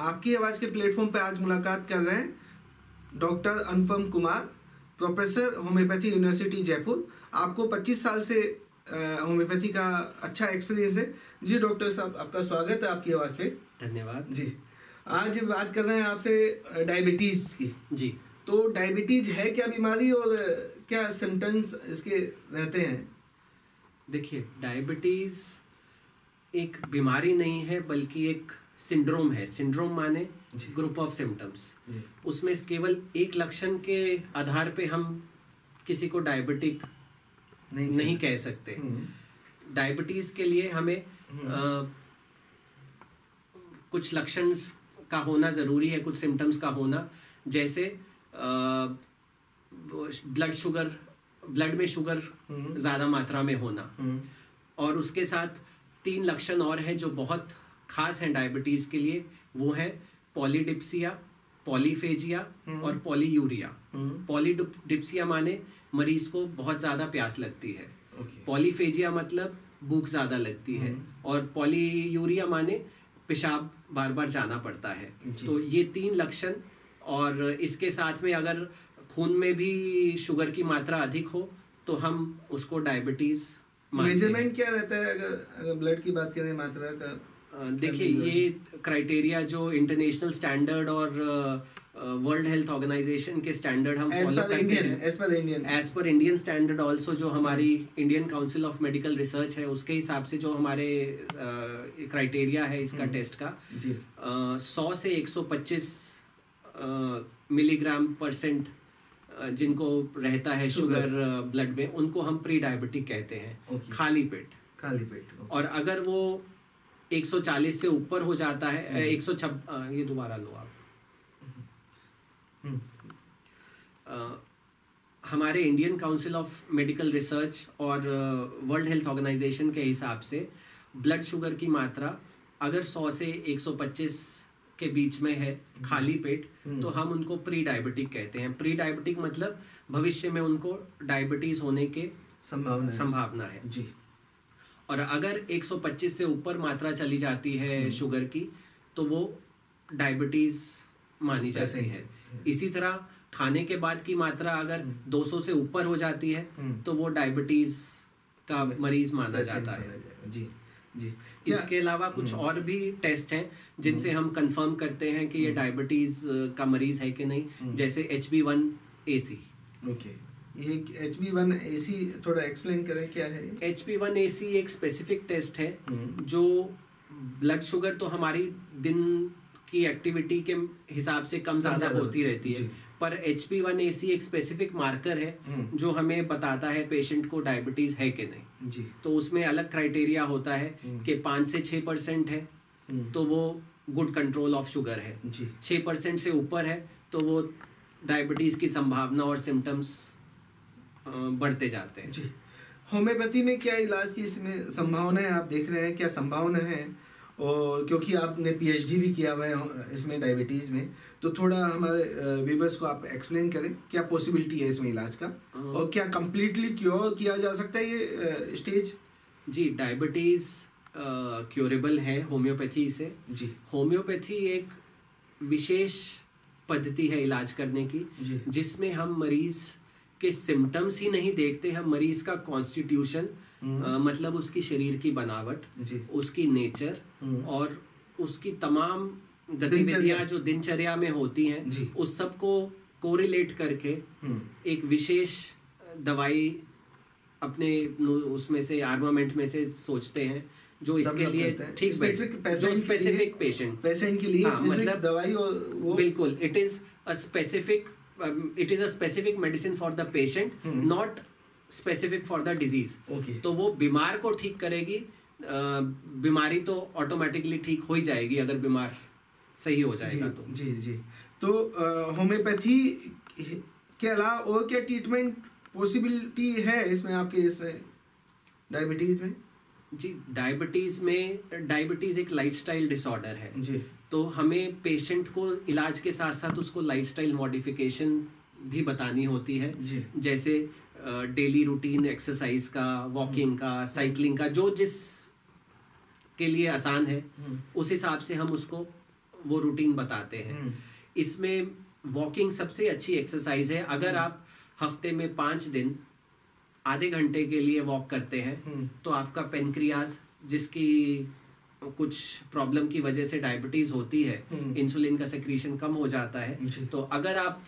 आपकी आवाज के प्लेटफॉर्म पर आज मुलाकात कर रहे हैं doctor Anupam Kumar, professor homeopathy university Jaipur. आपको 25 साल से होम्योपैथी का अच्छा एक्सपीरियंस है जी। डॉक्टर साहब, आपका स्वागत है आपकी आवाज़ पे। धन्यवाद जी। आज बात कर रहे हैं आपसे डायबिटीज़ की जी। तो डायबिटीज़ है क्या बीमारी और क्या सिम्टम्स इसके रहते हैं? देखिए, डायबिटीज़ एक बीमारी नहीं है बल्कि एक सिंड्रोम है। सिंड्रोम माने ग्रुप ऑफ सिम्टम्स। उसमें केवल एक लक्षण के आधार पे हम किसी को डायबिटिक नहीं कह सकते। डायबिटीज के लिए हमें कुछ लक्षण का होना जरूरी है, कुछ सिम्टम्स का होना, जैसे ब्लड में शुगर ज़्यादा मात्रा में होना, और उसके साथ 3 लक्षण और हैं जो बहुत खास हैं डायबिटीज़ के लिए। वो है पॉलीडिप्सिया, पॉलीफेजिया और पॉलीयूरिया। पॉलीडिप्सिया माने मरीज को बहुत ज़्यादा प्यास लगती है, पॉलीफेजिया मतलब भूख ज़्यादा लगती है, और पॉलीयूरिया माने पेशाब बार बार जाना पड़ता है। तो ये 3 लक्षण, और इसके साथ में अगर खून में भी शुगर की मात्रा अधिक हो तो हम उसको डायबिटीज़ मानते हैं। मेजरमेंट क्या रहता है अगर ब्लड की बात करें मात्रा का? देखिए, ये क्राइटेरिया जो इंटरनेशनल स्टैंडर्ड और वर्ल्ड हेल्थ ऑर्गेनाइजेशन के स्टैंडर्ड हम फॉलो करते हैं। As per Indian standard also, जो हमारी Indian council of medical research है, उसके हिसाब से जो हमारे क्राइटेरिया है इसका टेस्ट का 100 से 125 मिलीग्राम % जिनको रहता है शुगर ब्लड में, उनको हम प्री डायबिटिक कहते हैं। खाली पेट। और अगर वो 140 से ऊपर हो जाता है, 126, ये दोबारा लो आप। हमारे Indian council of medical research और वर्ल्ड हेल्थ ऑर्गेनाइजेशन के हिसाब से ब्लड शुगर की मात्रा अगर 100 से 125 के बीच में है खाली पेट, तो हम उनको प्री डायबिटिक कहते हैं। प्री डायबिटिक मतलब भविष्य में उनको डायबिटीज़ होने के संभावना है जी। और अगर 125 से ऊपर मात्रा चली जाती है शुगर की, तो वो डायबिटीज़ मानी जाती है। इसी तरह खाने के बाद की मात्रा अगर 200 से ऊपर हो जाती है तो वो डायबिटीज़ का मरीज माना जाता है जी जी। इसके अलावा कुछ और भी टेस्ट हैं जिनसे हम कंफर्म करते हैं कि ये डायबिटीज़ का मरीज है कि नहीं, जैसे HbA1c। ओके, ये HbA1c थोड़ा एक्सप्लेन करें, क्या है? HbA1c एक स्पेसिफिक टेस्ट है जो ब्लड शुगर तो हमारी दिन की एक्टिविटी के हिसाब से कम ज़्यादा होती रहती है, पर HbA1c एक स्पेसिफिक मार्कर है जो हमें बताता है पेशेंट को डायबिटीज़ है कि नहीं जी। तो उसमें अलग क्राइटेरिया होता है कि 5 से 6% है तो वो गुड कंट्रोल ऑफ शुगर है जी। 6% से ऊपर है तो वो डायबिटीज़ की संभावना और सिम्टम्स बढ़ते जाते हैं जी। होम्योपैथी में क्या इलाज की इसमें संभावना है, आप देख रहे हैं क्या संभावना है? और क्योंकि आपने PhD भी किया हुआ है इसमें डायबिटीज़ में, तो थोड़ा हमारे व्यूअर्स को आप एक्सप्लेन करें क्या पॉसिबिलिटी है इसमें इलाज का, और क्या कम्प्लीटली क्योर किया जा सकता है ये स्टेज? जी, डायबिटीज़ क्योरेबल है होम्योपैथी से जी। होम्योपैथी एक विशेष पद्धति है इलाज करने की, जिसमें हम मरीज़ के सिम्टम्स ही नहीं देखते, हम मरीज का कॉन्स्टिट्यूशन, मतलब उसकी शरीर की बनावट, उसकी नेचर और उसकी तमाम गतिविधियां जो दिनचर्या में होती हैं, उस सब को कोरिलेट करके एक विशेष दवाई अपने उसमें से आर्मामेंट में से सोचते हैं जो इसके लिए ठीक स्पेसिफिक पेशेंट के लिए। हाँ, मतलब दवाई, और वो बिल्कुल it is a specific medicine for the patient, not specific for the disease. तो वो बीमार को ठीक करेगी, बीमारी तो ऑटोमेटिकली ठीक हो ही जाएगी अगर बीमार सही हो जाएगा जी, तो जी जी। तो होम्योपैथी के अलावा और क्या ट्रीटमेंट पॉसिबिलिटी है इसमें, आपके इसमें डायबिटीज़ में? जी डायबिटीज़ में, डायबिटीज़ एक लाइफस्टाइल डिसऑर्डर है जी, तो हमें पेशेंट को इलाज के साथ साथ उसको लाइफस्टाइल मॉडिफिकेशन भी बतानी होती है जी। जैसे डेली रूटीन एक्सरसाइज का, वॉकिंग का, साइकिलिंग का, जो जिस के लिए आसान है उस हिसाब से हम उसको वो रूटीन बताते हैं। इसमें वॉकिंग सबसे अच्छी एक्सरसाइज है। अगर आप हफ्ते में 5 दिन आधे घंटे के लिए वॉक करते हैं तो आपका पेनक्रियाज, जिसकी कुछ प्रॉब्लम की वजह से डायबिटीज़ होती है, इंसुलिन का सेक्रीशन कम हो जाता है। तो अगर आप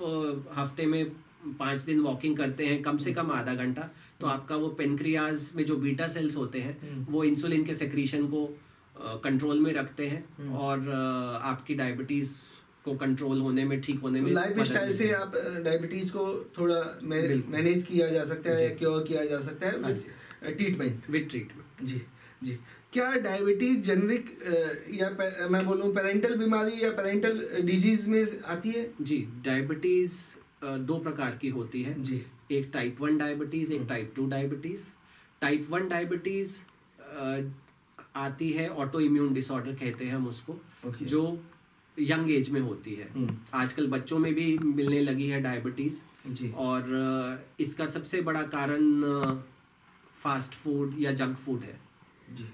हफ्ते में 5 दिन वॉकिंग करते हैं कम से कम आधा घंटा, तो आपका वो पेनक्रियाज में जो बीटा सेल्स होते हैं वो इंसुलिन के सेक्रीशन को कंट्रोल में रखते हैं और आपकी डायबिटीज़ को कंट्रोल होने में, ठीक होने में। लाइफस्टाइल से आप डायबिटीज को थोड़ा मैनेज किया जा सकता है, क्योर किया जा सकता है विद ट्रीटमेंट। जी जी। क्या डायबिटीज जेनेरिक या मैं बोलूँ पेरेंटल बीमारी या पेरेंटल डिजीज में आती है? जी, डायबिटीज 2 प्रकार की होती है जी, एक टाइप 1 डायबिटीज, एक टाइप 2 डायबिटीज। टाइप 1 डायबिटीज आती है, ऑटो इम्यून डिसऑर्डर कहते हैं हम उसको, जो यंग एज में होती है। आजकल बच्चों में भी मिलने लगी है डायबिटीज़, और इसका सबसे बड़ा कारण फास्ट फूड या जंक फूड है जी।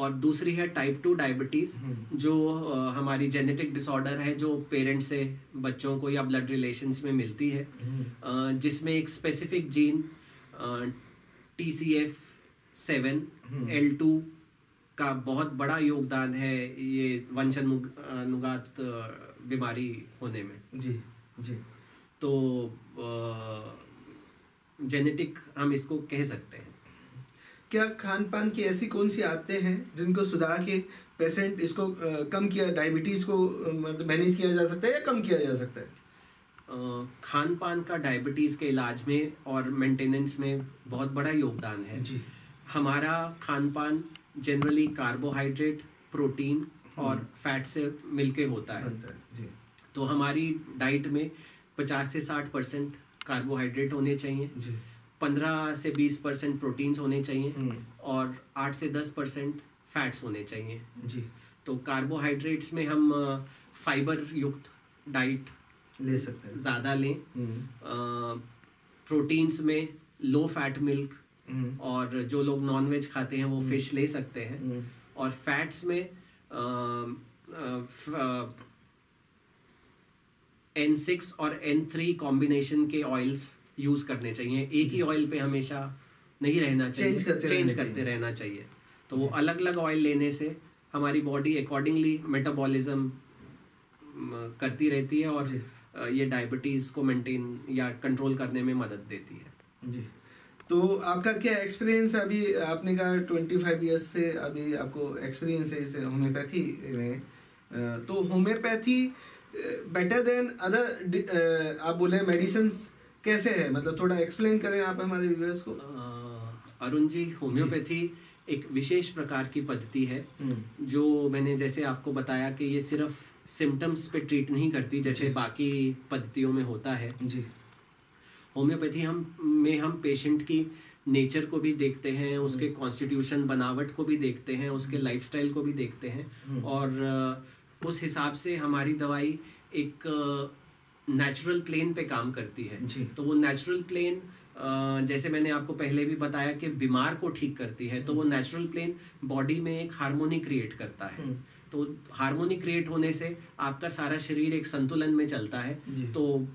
और दूसरी है टाइप 2 डायबिटीज़, जो हमारी जेनेटिक डिसऑर्डर है, जो पेरेंट्स से बच्चों को या ब्लड रिलेशंस में मिलती है, जिसमें एक स्पेसिफिक जीन TCF7L2 का बहुत बड़ा योगदान है ये वंशानुगत बीमारी होने में जी। जी, तो जेनेटिक हम इसको कह सकते हैं। क्या खान पान की ऐसी कौन सी आदतें हैं जिनको सुधार के पेशेंट इसको कम किया, डायबिटीज़ को मतलब मैनेज किया जा सकता है या कम किया जा सकता है? खान पान का डायबिटीज़ के इलाज में और मेंटेनेंस में बहुत बड़ा योगदान है जी। हमारा खान पान जनरली कार्बोहाइड्रेट, प्रोटीन और फैट से मिलके होता है जी। तो हमारी डाइट में 50 से 60% कार्बोहाइड्रेट होने चाहिए, 15 से 20% प्रोटीन्स होने चाहिए और 8 से 10% फैट्स होने चाहिए जी। तो कार्बोहाइड्रेट्स में हम फाइबर युक्त डाइट ले सकते हैं, ज़्यादा लें। प्रोटीन्स में लो फैट मिल्क, और जो लोग नॉनवेज खाते हैं वो फिश ले सकते हैं। और फैट्स में N6 और N3 कॉम्बिनेशन के ऑयल्स यूज़ करने चाहिए, एक ही ऑयल पे हमेशा नहीं रहना चाहिए, चेंज करते रहना चाहिए। तो वो अलग अलग ऑयल लेने से हमारी बॉडी अकॉर्डिंगली मेटाबॉलिज्म करती रहती है और ये डायबिटीज़ को मेंटेन या कंट्रोल करने में मदद देती है जी। तो आपका क्या एक्सपीरियंस है? अभी आपने कहा 25 इयर्स से अभी आपको एक्सपीरियंस है इस होम्योपैथी में, तो होम्योपैथी बेटर देन अदर आप बोले मेडिसिन्स कैसे है, मतलब थोड़ा एक्सप्लेन करें आप हमारे व्यूअर्स को। अरुण जी, होम्योपैथी एक विशेष प्रकार की पद्धति है जो मैंने जैसे आपको बताया कि ये सिर्फ सिम्टम्स पे ट्रीट नहीं करती जैसे बाकी पद्धतियों में होता है जी। होम्योपैथी हम पेशेंट की नेचर को भी देखते हैं, उसके कॉन्स्टिट्यूशन बनावट को भी देखते हैं, उसके लाइफस्टाइल को भी देखते हैं और उस हिसाब से हमारी दवाई एक नेचुरल प्लेन पे काम करती है। तो वो नेचुरल प्लेन जैसे मैंने आपको पहले भी बताया कि बीमार को ठीक करती है, तो वो नेचुरल प्लेन बॉडी में एक हार्मोनी क्रिएट करता है। तो हार्मोनी क्रिएट होने से आपका सारा शरीर एक संतुलन में चलता है, तो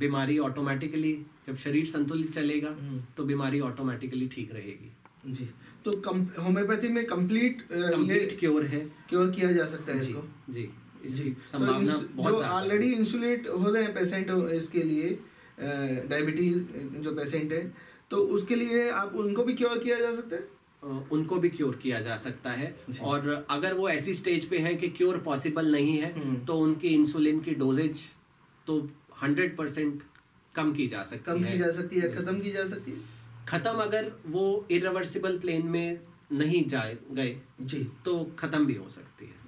बीमारी ऑटोमेटिकली, जब शरीर संतुलित चलेगा तो बीमारी ऑटोमेटिकली ठीक रहेगी जी। तो होम्योपैथी में कंप्लीट क्योर है, क्योर किया जा सकता है इसको जी। इसकी संभावना बहुत ज़्यादा है। जो ऑलरेडी इंसुलेट हो रहे हैं पेशेंट, इसके लिए डायबिटीज जो पेशेंट है तो उसके लिए आप उनको भी क्योर किया जा सकता है, उनको भी क्योर किया जा सकता है। और अगर वो ऐसी स्टेज पे हैं कि क्योर पॉसिबल नहीं है तो उनकी इंसुलिन की डोजेज तो 100% कम की जा सकती है, ख़त्म की जा सकती है। ख़त्म अगर वो इरिवर्सिबल प्लेन में नहीं जाए गए जी तो ख़त्म भी हो सकती है।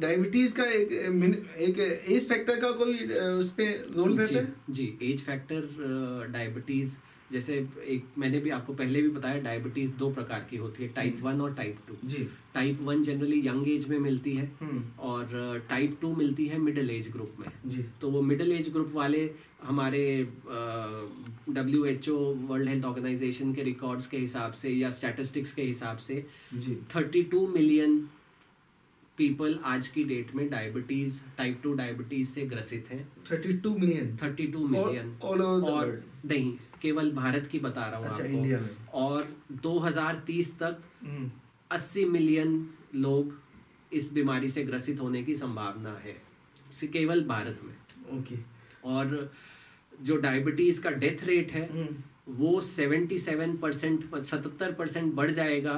डायबिटीज़ का एक एज फैक्टर का कोई उस पर रोल रहता है जी? एज फैक्टर डायबिटीज़ जैसे एक मैंने भी आपको पहले भी बताया, डायबिटीज़ दो प्रकार की होती है, टाइप 1 और टाइप 2। जी। टाइप 1 जनरली यंग एज में मिलती है और टाइप 2 मिलती है मिडिल एज ग्रुप में। जी। तो वो मिडिल एज ग्रुप वाले हमारे WHO वर्ल्ड हेल्थ ऑर्गेनाइजेशन के रिकॉर्ड्स के हिसाब से या स्टैटिस्टिक्स के हिसाब से 32 मिलियन पीपल आज की डेट में डायबिटीज टाइप 2 डायबिटीज से ग्रसित हैं। 32 मिलियन और नहीं, केवल भारत की बता रहा हूँ आपको। और 2030 तक 80 मिलियन लोग इस बीमारी से ग्रसित होने की संभावना है, केवल भारत में। ओके। और जो डायबिटीज का डेथ रेट है वो 77% बढ़ जाएगा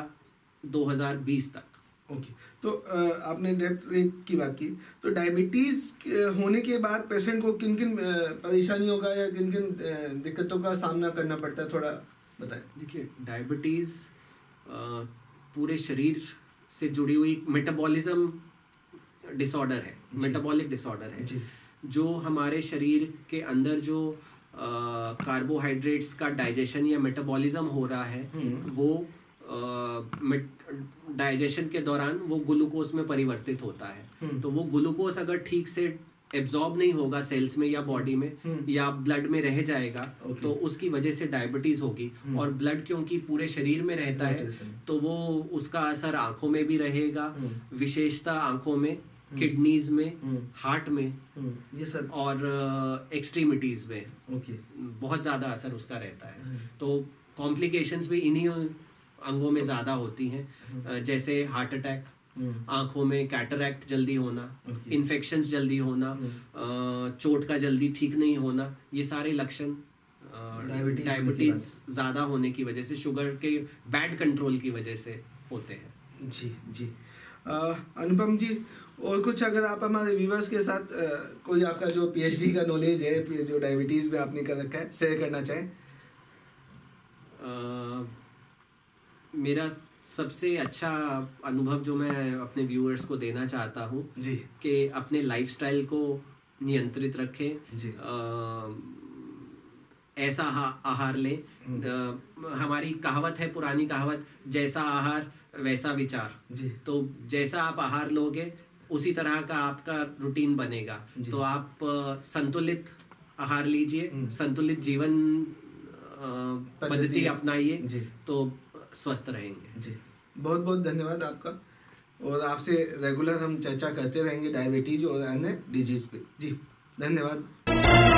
2020 तक। ओके। तो आपने डेथ रेट की बात की, तो डायबिटीज होने के बाद पेशेंट को किन किन परेशानियों का या किन किन दिक्कतों का सामना करना पड़ता है, थोड़ा बताएं। देखिए, डायबिटीज पूरे शरीर से जुड़ी हुई मेटाबॉलिज्म डिसऑर्डर है, मेटाबॉलिक डिसऑर्डर है, जो हमारे शरीर के अंदर जो कार्बोहाइड्रेट्स का डाइजेशन या मेटाबॉलिज्म हो रहा है वो डाइजेशन के दौरान वो ग्लूकोज में परिवर्तित होता है। तो वो ग्लूकोज अगर ठीक से एब्जॉर्ब नहीं होगा सेल्स में या बॉडी में या ब्लड में रह जाएगा तो उसकी वजह से डायबिटीज होगी। और ब्लड क्योंकि पूरे शरीर में रहता है तो वो उसका असर आंखों में भी रहेगा, विशेषतः आंखों में, किडनीज में, हार्ट में, ये सब और एक्सट्रीमिटीज में। ओके। बहुत ज़्यादा असर उसका रहता है। तो कॉम्प्लिकेशंस भी इन्हीं अंगों में ज़्यादा होती हैं, जैसे हार्ट अटैक, आँखों में कैटरैक्ट जल्दी होना, इन्फेक्शंस जल्दी होना, चोट का जल्दी ठीक नहीं होना, ये सारे लक्षण डायबिटीज़ ज़्यादा होने की वजह से, शुगर के बैड कंट्रोल की वजह से होते हैं। जी जी। अनुपम जी, और कुछ अगर आप हमारे व्यूवर्स के साथ कोई आपका जो PhD का नॉलेज है जो डायबिटीज़ में आपने कर रखा है, शेयर करना चाहें। मेरा सबसे अच्छा अनुभव जो मैं अपने व्यूअर्स को देना चाहता हूँ कि अपने लाइफस्टाइल को नियंत्रित रखें, ऐसा आहार लें। हमारी कहावत है, पुरानी कहावत, जैसा आहार वैसा विचार। तो जैसा आप आहार लोगे उसी तरह का आपका रूटीन बनेगा। तो आप संतुलित आहार लीजिए, संतुलित जीवन पद्धति अपनाइए, तो स्वस्थ रहेंगे। जी, बहुत बहुत धन्यवाद आपका, और आपसे रेगुलर हम चर्चा करते रहेंगे डायबिटीज और अन्य डिजीज पे। जी, धन्यवाद।